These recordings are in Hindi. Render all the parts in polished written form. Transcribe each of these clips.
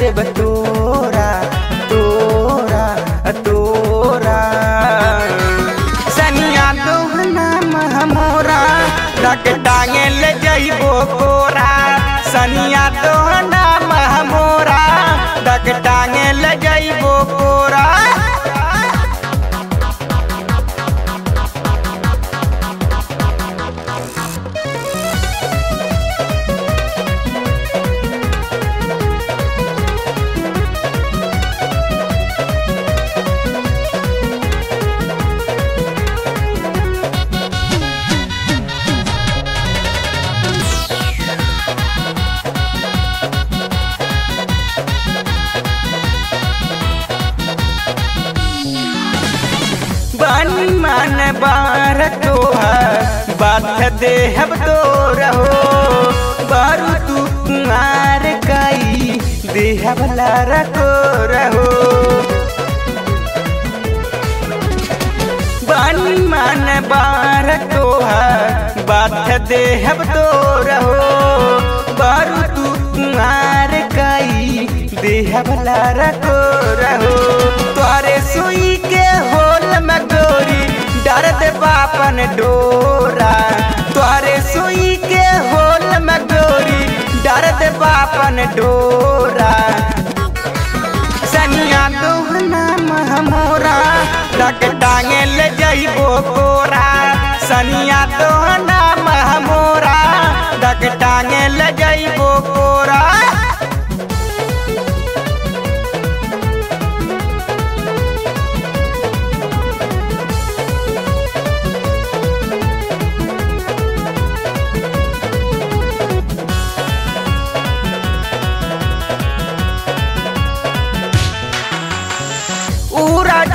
देव तोरा तोरा तोरा सनिया दोहना महमोरा तक टांगे ले जइबो कोरा सनिया दोहना महमोरा तक टांगे ले जइबो कोरा मन बार तोहर बात देहब तो रहो बारू तू मार काई देहब लारा को रहो बानी मन बार तोहर बात देहब तो रहो बारू तू मार काई देहब लारा को रहो तोरे सुई के होल मगोरी दर्द बापन डोरा तोरे सुई के होल मगोरी दर्द बापन डोरा सनिया दोहना महमोरा तक टांगे ले जइबो कोरा सनिया दोहना महमोरा तक टांगे ले जइबो कोरा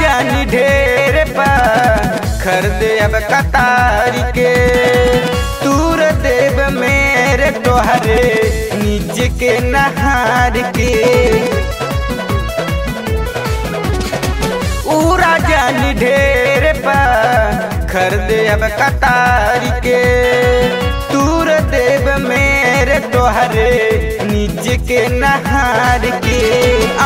जानी ढेर पर खरदे अब कतार के तूर देव मेरे तोहरे नीचे के नहार के उरा जानी ढेर पर खरदे अब कतार के तूर देव मेरे तोहरे नीचे के नहार के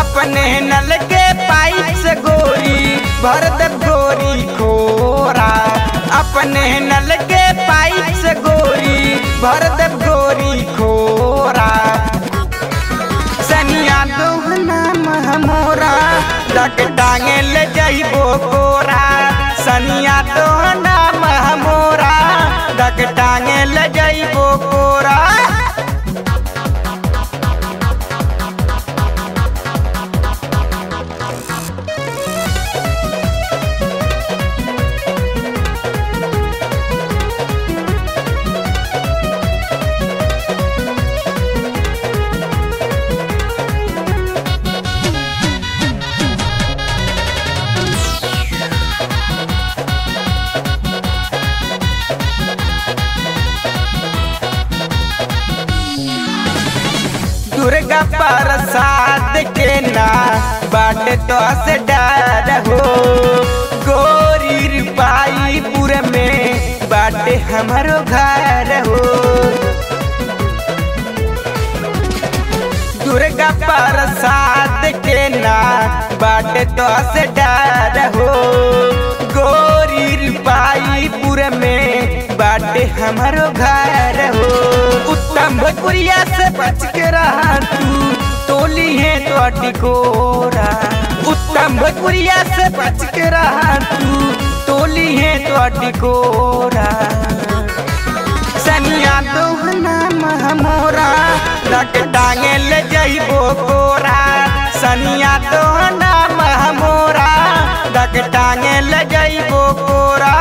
अपने नल के पाइप से गोरी भर दे गोरी खोरा अपने नल के पाइप से गोरी भर दे गोरी खोरा सनिया दोहना महमोरा तक टांगे ले जइबो कोरा सनिया दोहना महमोरा तक टांगे ले जइबो कोरा दुर्गा प्रसाद के ना बाट तो से डर हो गोरी रूपाईपुर में बाट हमारो घर हो दुर्गा प्रसाद के ना बाट तो से डर हो गोरी रूपाईपुर में बाट हमारो घर हो उत्तम भोजपुरिया से बच के रहा तू टोली है तो अटिकोरा उत्तम भोजपुरिया से बच के रहा तू टोली है तो अटिकोरा सनिया दोहना महमोरा तक टांगे ले जइबो कोरा सनिया दोहना महमोरा तक टांगे ले जइबो कोरा।